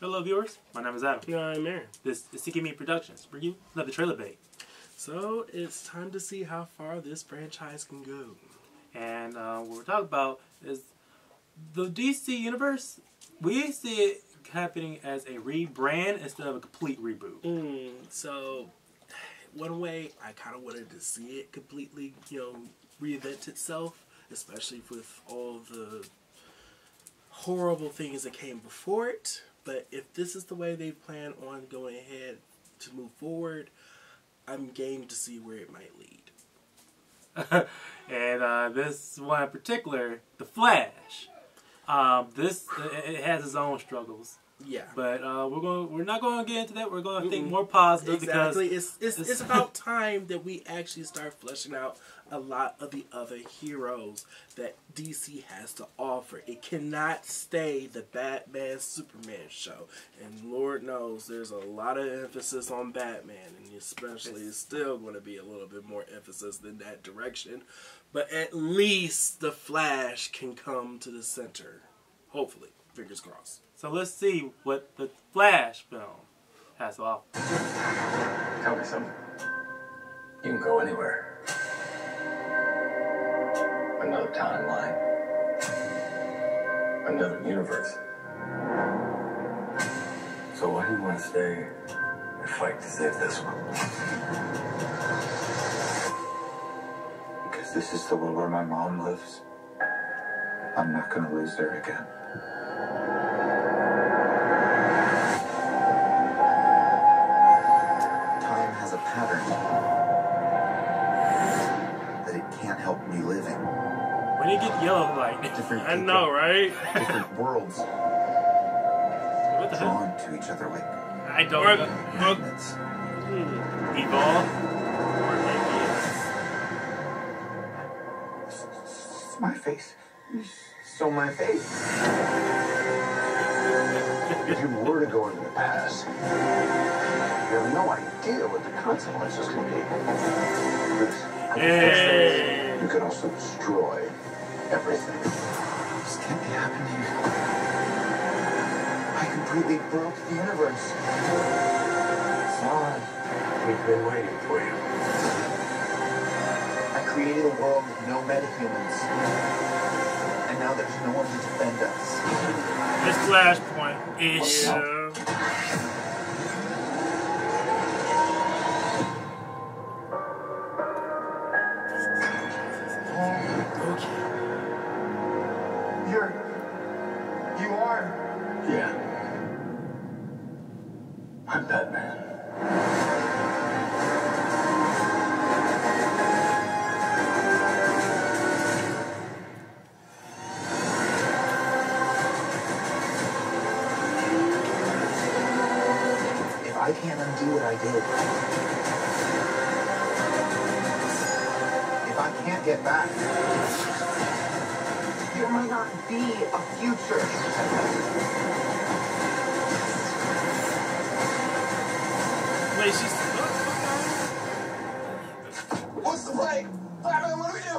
Hello viewers, my name is Adam. No, I'm Aaron. This is Seeking Media Productions, where you love the trailer bait. So, it's time to see how far this franchise can go. And what we're talking about is the DC Universe. We see it happening as a rebrand instead of a complete reboot. So, one way I kind of wanted to see it completely, you know, reinvent itself, especially with all the horrible things that came before it. But if this is the way they plan on going ahead to move forward, I'm game to see where it might lead. And this one in particular, The Flash. It has its own struggles. Yeah. But we're not going to get into that. We're going to think more positive. Exactly. Because it's about time that we actually start fleshing out a lot of the other heroes that DC has to offer. It cannot stay the Batman Superman show, and Lord knows there's a lot of emphasis on Batman, and especially it's still going to be a little bit more emphasis in that direction. But at least the Flash can come to the center, hopefully. Fingers crossed. So let's see what the Flash film has to offer. Tell me something. You can go anywhere. Another timeline, another universe. So why do you want to stay and fight to save this one? Because this is the world where my mom lives. I'm not going to lose her again. Time has a pattern that it can't help reliving. When you get yellow like I know, right? Different worlds. What the drawn hell? To each other like I don't know. It's my face. So my face. If you were to go into the past, you have no idea what the consequences can be. You can also destroy everything. This can't be happening. I completely broke the universe. Zod, we've been waiting for you. I created a world with no metahumans. And now there's no one to defend us. This Flashpoint is... Yeah. I'm Batman. If I can't undo what I did, if I can't get back, there might not be a future. What's the play? Batman, what do we do?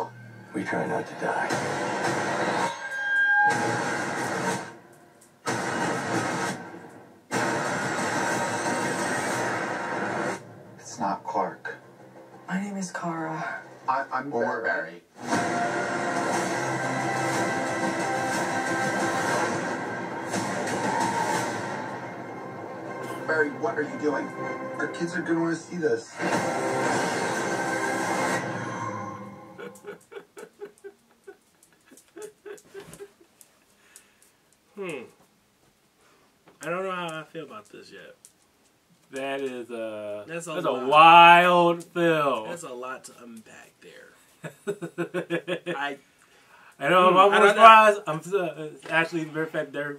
We try not to die. It's not Clark. My name is Kara. I'm Barry. Barry, what are you doing? Our kids are gonna want to see this. I don't know how I feel about this yet. That is a wild film. That's a lot to unpack there. I know. I was surprised. Actually, matter of fact, they're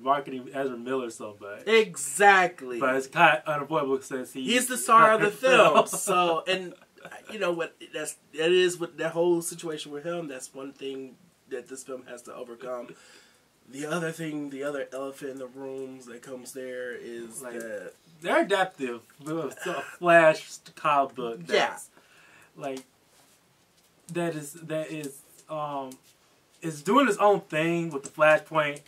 marketing Ezra Miller so much. Exactly. But it's kind of unavoidable since he's the star of the film. So, and you know what? That is with that whole situation with him. That's one thing that this film has to overcome. The other thing, the other elephant in the room that comes there is like that, they're adaptive. A Flash comic book. That is. It's doing its own thing with the Flashpoint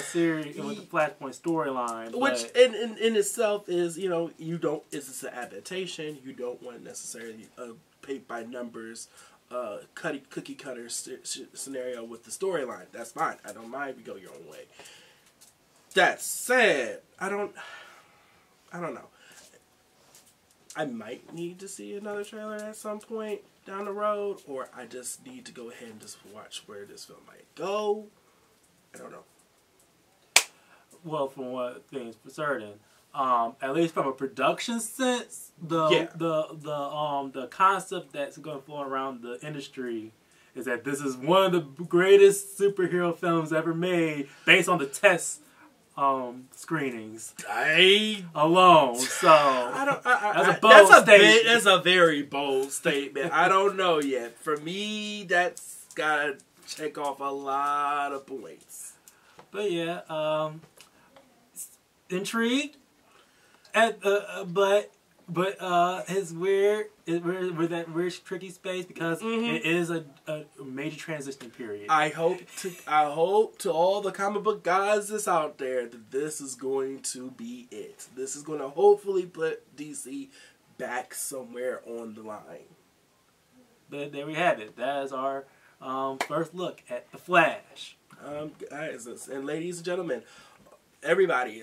series with the Flashpoint storyline, which in itself is, you know, you don't, it's an adaptation. You don't want necessarily a paint by numbers, cookie cutter scenario with the storyline. That's fine. I don't mind if you go your own way. That said, I don't know. I might need to see another trailer at some point down the road, or I just need to go ahead and just watch where this film might go. I don't know. Well, from what things for certain, at least from a production sense, the concept that's going to flow around the industry is that this is one of the greatest superhero films ever made, based on the test screenings alone. So that's a very bold statement. I don't know yet. For me, that's gotta check off a lot of points. But yeah, intrigued at but it's weird. We're that weird tricky space because it is a major transition period. I hope to all the comic book guys that's out there that this is going to be it. This is going to hopefully put DC back somewhere on the line. But there we have it. That is our first look at The Flash. Guys and ladies and gentlemen, everybody,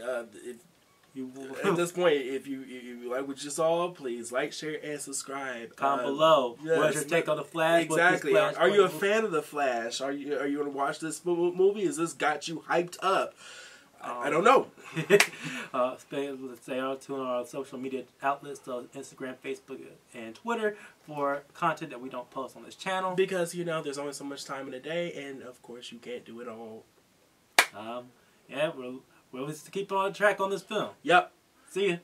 at this point, if you like what you saw, please like, share, and subscribe. Comment below. Yes, what's your take on The Flash? Exactly. Flash Are you a fan of The Flash? Are you going to watch this movie? Has this got you hyped up? I don't know. Stay on to our social media outlets, so Instagram, Facebook, and Twitter, for content that we don't post on this channel. Because, you know, there's only so much time in a day, and of course you can't do it all. Yeah, we'll just keep on track on this film. Yep. See ya.